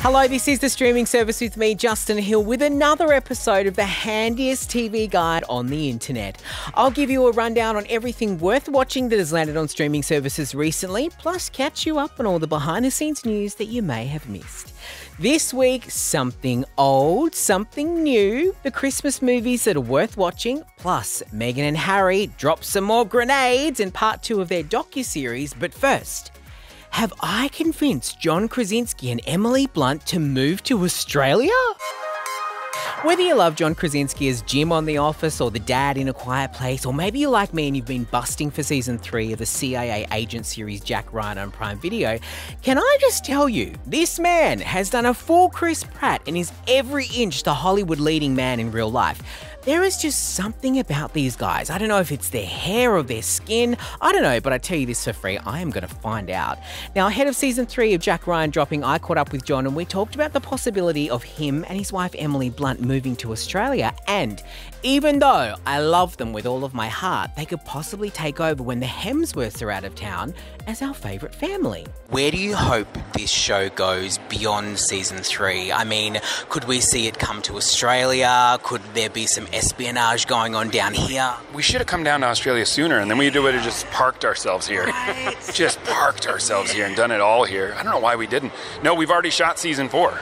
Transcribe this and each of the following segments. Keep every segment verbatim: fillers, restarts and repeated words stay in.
Hello, this is the streaming service with me, Justin Hill, with another episode of the handiest T V guide on the internet. I'll give you a rundown on everything worth watching that has landed on streaming services recently, plus catch you up on all the behind-the-scenes news that you may have missed. This week, something old, something new, the Christmas movies that are worth watching, plus Meghan and Harry drop some more grenades in part two of their docuseries. But first, have I convinced John Krasinski and Emily Blunt to move to Australia? Whether you love John Krasinski as Jim on The Office or the dad in A Quiet Place, or maybe you're like me and you've been busting for season three of the C I A agent series Jack Ryan on Prime Video, can I just tell you, this man has done a full Chris Pratt and is every inch the Hollywood leading man in real life. There is just something about these guys. I don't know if it's their hair or their skin. I don't know, but I tell you this for free, I am going to find out. Now, ahead of season three of Jack Ryan dropping, I caught up with John and we talked about the possibility of him and his wife Emily Blunt moving to Australia. And even though I love them with all of my heart, they could possibly take over when the Hemsworths are out of town as our favourite family. Where do you hope this show goes beyond season three? I mean, could we see it come to Australia? Could there be some espionage going on down here? We should have come down to Australia sooner, and then we would have just parked ourselves here. Right. Just parked ourselves here and done it all here. I don't know why we didn't. No, we've already shot season four.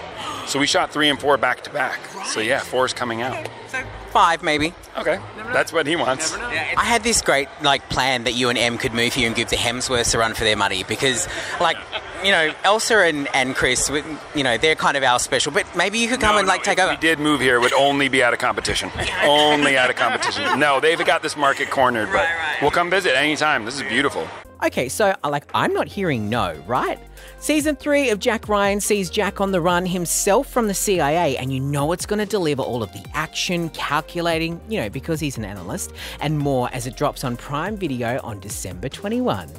So we shot three and four back to back. Right. So yeah, four's coming out. Okay. So five maybe. Okay, that's what he wants. I had this great like plan that you and Em could move here and give the Hemsworths a run for their money because like, you know, Elsa and, and Chris, you know, they're kind of our special, but maybe you could come no, and like no, take if over. If we did move here, it would only be out of competition. Only out of competition. No, they've got this market cornered, but right, right. We'll come visit anytime. This is beautiful. Okay, so like I'm not hearing no, right? Season three of Jack Ryan sees Jack on the run himself from the C I A, and you know it's going to deliver all of the action, calculating, you know, because he's an analyst, and more as it drops on Prime Video on December twenty-first.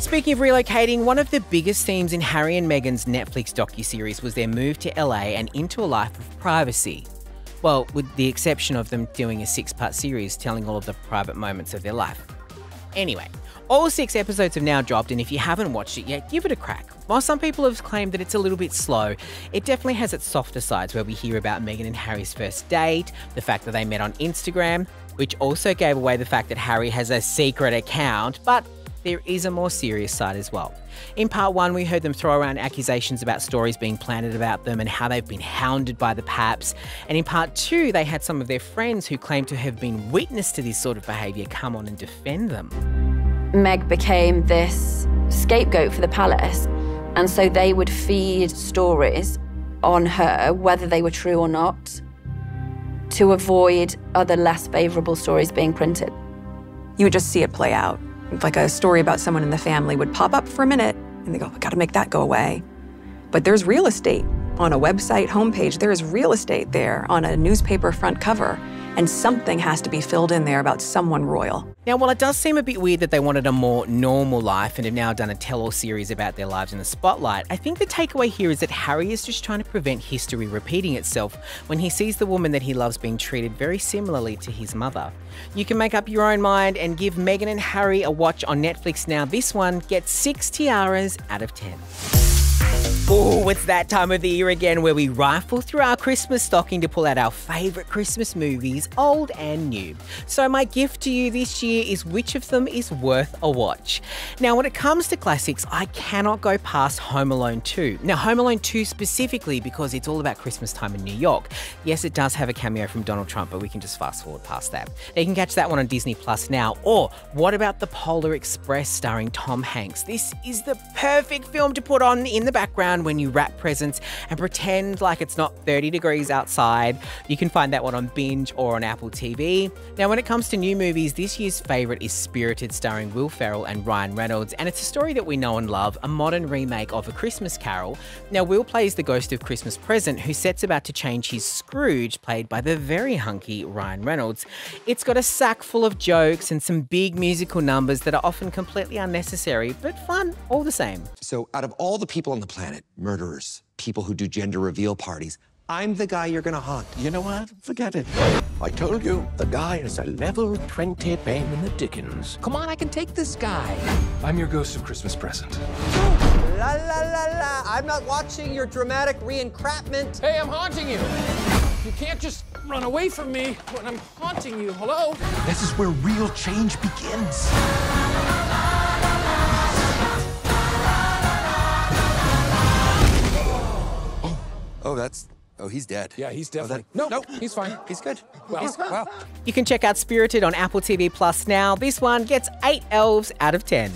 Speaking of relocating, one of the biggest themes in Harry and Meghan's Netflix docuseries was their move to L A and into a life of privacy. Well, with the exception of them doing a six-part series telling all of the private moments of their life. Anyway, all six episodes have now dropped, and if you haven't watched it yet, give it a crack. While some people have claimed that it's a little bit slow, it definitely has its softer sides, where we hear about Meghan and Harry's first date, the fact that they met on Instagram, which also gave away the fact that Harry has a secret account, but there is a more serious side as well. In part one, we heard them throw around accusations about stories being planted about them and how they've been hounded by the paps. And in part two, they had some of their friends who claimed to have been witness to this sort of behaviour come on and defend them. Meg became this scapegoat for the palace, and so they would feed stories on her, whether they were true or not, to avoid other less favourable stories being printed. You would just see it play out. Like a story about someone in the family would pop up for a minute, and they go, we gotta make that go away. But there's real estate on a website homepage. There is real estate there on a newspaper front cover. And something has to be filled in there about someone royal. Now, while it does seem a bit weird that they wanted a more normal life and have now done a tell-all series about their lives in the spotlight, I think the takeaway here is that Harry is just trying to prevent history repeating itself when he sees the woman that he loves being treated very similarly to his mother. You can make up your own mind and give Meghan and Harry a watch on Netflix now. This one gets six tiaras out of ten. Oh, it's that time of the year again where we rifle through our Christmas stocking to pull out our favourite Christmas movies, old and new. So my gift to you this year is which of them is worth a watch. Now, when it comes to classics, I cannot go past Home Alone two. Now, Home Alone two specifically because it's all about Christmas time in New York. Yes, it does have a cameo from Donald Trump, but we can just fast forward past that. Now, you can catch that one on Disney Plus now. Or what about The Polar Express starring Tom Hanks? This is the perfect film to put on in the background when you wrap presents and pretend like it's not thirty degrees outside. You can find that one on Binge or on Apple T V. Now, when it comes to new movies, this year's favourite is Spirited, starring Will Ferrell and Ryan Reynolds, and it's a story that we know and love, a modern remake of A Christmas Carol. Now, Will plays the ghost of Christmas Present, who sets about to change his Scrooge, played by the very hunky Ryan Reynolds. It's got a sack full of jokes and some big musical numbers that are often completely unnecessary, but fun all the same. So, out of all the people on the planet, murderers, people who do gender reveal parties, I'm the guy you're gonna haunt. You know what? Forget it. I told you, the guy is a level twenty pain in the dickens. Come on, I can take this guy. I'm your ghost of Christmas Present. La la la la. I'm not watching your dramatic reencrapment. Hey, I'm haunting you. You can't just run away from me when I'm haunting you. Hello? This is where real change begins. Oh, oh that's... Oh, he's dead. Yeah, he's definitely... Oh, that, no, no, he's fine. He's good. Well, he's good. Wow. You can check out Spirited on Apple T V Plus now. This one gets eight elves out of ten.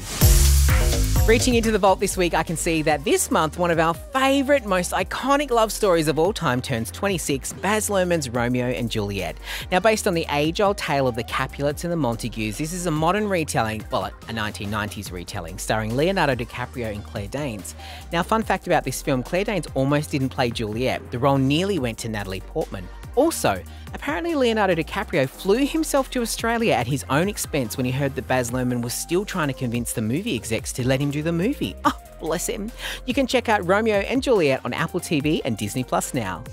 Reaching into the vault this week, I can see that this month, one of our favourite, most iconic love stories of all time turns twenty-six, Baz Luhrmann's Romeo and Juliet. Now, based on the age-old tale of the Capulets and the Montagues, this is a modern retelling, well, a nineteen nineties retelling, starring Leonardo DiCaprio and Claire Danes. Now, fun fact about this film, Claire Danes almost didn't play Juliet. The role nearly went to Natalie Portman. Also, apparently Leonardo DiCaprio flew himself to Australia at his own expense when he heard that Baz Luhrmann was still trying to convince the movie execs to let him do the movie. Oh, bless him. You can check out Romeo and Juliet on Apple T V and Disney Plus now.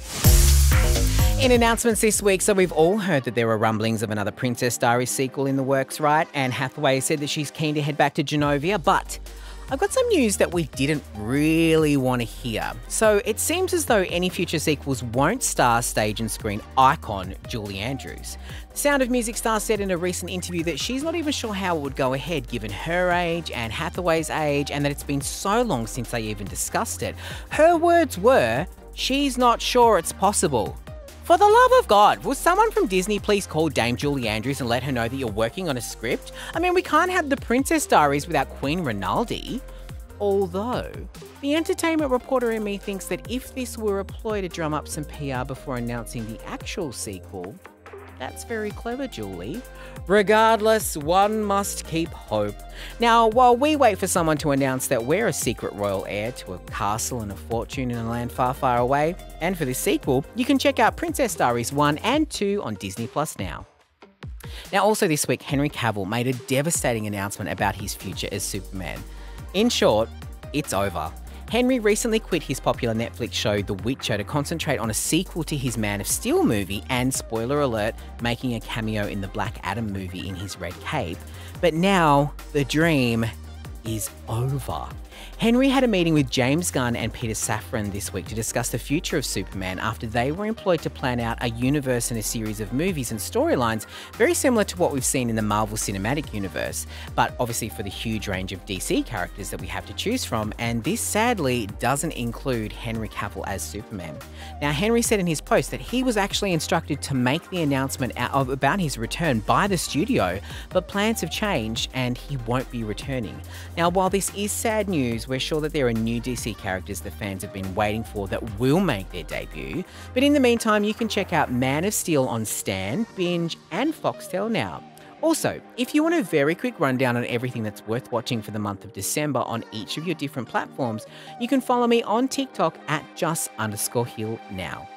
In announcements this week, so we've all heard that there are rumblings of another Princess Diaries sequel in the works, right? Anne Hathaway said that she's keen to head back to Genovia, but... I've got some news that we didn't really want to hear. So it seems as though any future sequels won't star stage and screen icon Julie Andrews. The Sound of Music star said in a recent interview that she's not even sure how it would go ahead given her age, Anne Hathaway's age, and that it's been so long since they even discussed it. Her words were, "She's not sure it's possible." For the love of God, will someone from Disney please call Dame Julie Andrews and let her know that you're working on a script? I mean, we can't have the Princess Diaries without Queen Rinaldi. Although, the entertainment reporter in me thinks that if this were a ploy to drum up some P R before announcing the actual sequel, that's very clever, Julie. Regardless, one must keep hope. Now, while we wait for someone to announce that we're a secret royal heir to a castle and a fortune in a land far, far away, and for this sequel, you can check out Princess Diaries one and two on Disney Plus now. Now, also this week, Henry Cavill made a devastating announcement about his future as Superman. In short, it's over. Henry recently quit his popular Netflix show The Witcher to concentrate on a sequel to his Man of Steel movie and, spoiler alert, making a cameo in the Black Adam movie in his red cape. But now, the dream is over. Henry had a meeting with James Gunn and Peter Safran this week to discuss the future of Superman after they were employed to plan out a universe and a series of movies and storylines very similar to what we've seen in the Marvel Cinematic Universe, but obviously for the huge range of D C characters that we have to choose from, and this sadly doesn't include Henry Cavill as Superman. Now, Henry said in his post that he was actually instructed to make the announcement of, about his return by the studio, but plans have changed and he won't be returning. Now, while this is sad news, we're sure that there are new D C characters that fans have been waiting for that will make their debut. But in the meantime, you can check out Man of Steel on Stan, Binge and Foxtel now. Also, if you want a very quick rundown on everything that's worth watching for the month of December on each of your different platforms, you can follow me on TikTok at just underscore hill now.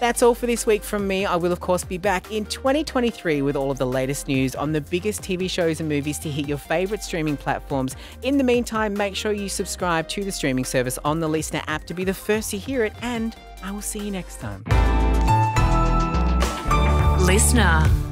That's all for this week from me. I will, of course, be back in twenty twenty-three with all of the latest news on the biggest T V shows and movies to hit your favourite streaming platforms. In the meantime, make sure you subscribe to the streaming service on the LiSTNR app to be the first to hear it, and I will see you next time. LiSTNR.